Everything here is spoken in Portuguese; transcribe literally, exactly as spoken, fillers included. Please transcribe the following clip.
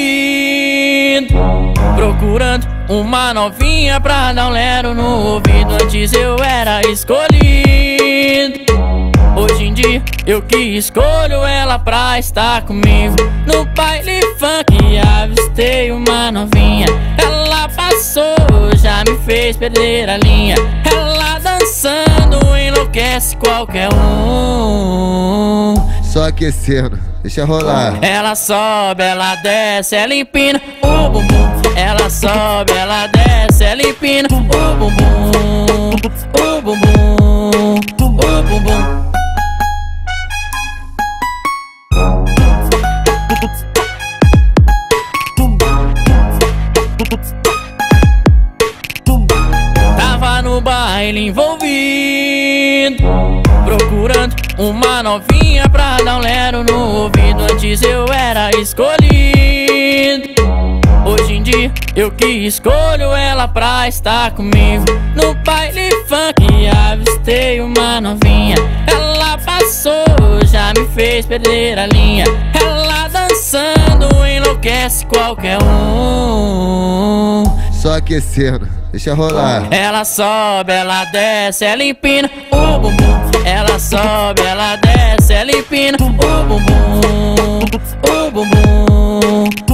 ouvido, procurando uma novinha pra dar um lero no ouvido. Antes eu era escolhido, hoje em dia eu que escolho ela pra estar comigo. No baile funk avistei uma novinha, ela passou, já me fez perder a linha. Ela dançando enlouquece qualquer um. Só aquecendo, deixa rolar. Ela sobe, ela desce, ela empina o bumbum. Ela sobe, ela desce, ela empina o bumbum, o bumbum, o bumbum. Tava no baile envolvido, procurando uma novinha pra dar um lero no ouvido. Antes eu era escolhido, hoje em dia eu que escolho ela pra estar comigo. No baile funk avistei uma novinha, ela passou, já me fez perder a linha. Ela dançando enlouquece qualquer um. Só aquecendo, deixa rolar. Ela sobe, ela desce, ela empina o bumbum. Ela sobe, ela desce, ela empina o bumbum, o bumbum.